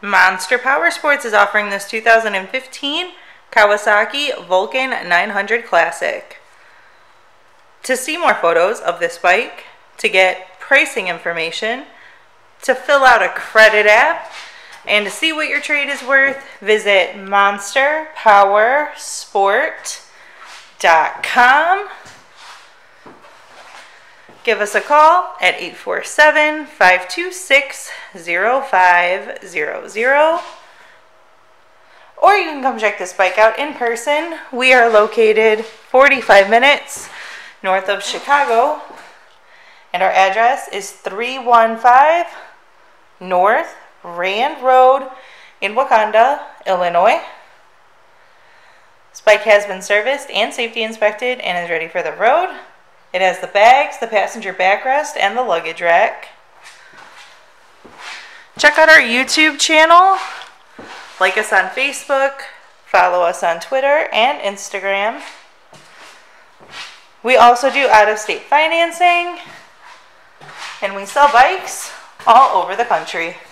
Monster Powersports is offering this 2015 Kawasaki Vulcan 900 Classic. To see more photos of this bike, to get pricing information, to fill out a credit app, and to see what your trade is worth, visit monsterpowersport.com. Give us a call at 847-526-0500, or you can come check this bike out in person. We are located 45 minutes north of Chicago, and our address is 315 North Rand Road in Wakanda, Illinois. This bike has been serviced and safety inspected and is ready for the road. It has the bags, the passenger backrest, and the luggage rack. Check out our YouTube channel, like us on Facebook, follow us on Twitter and Instagram. We also do out-of-state financing, and we sell bikes all over the country.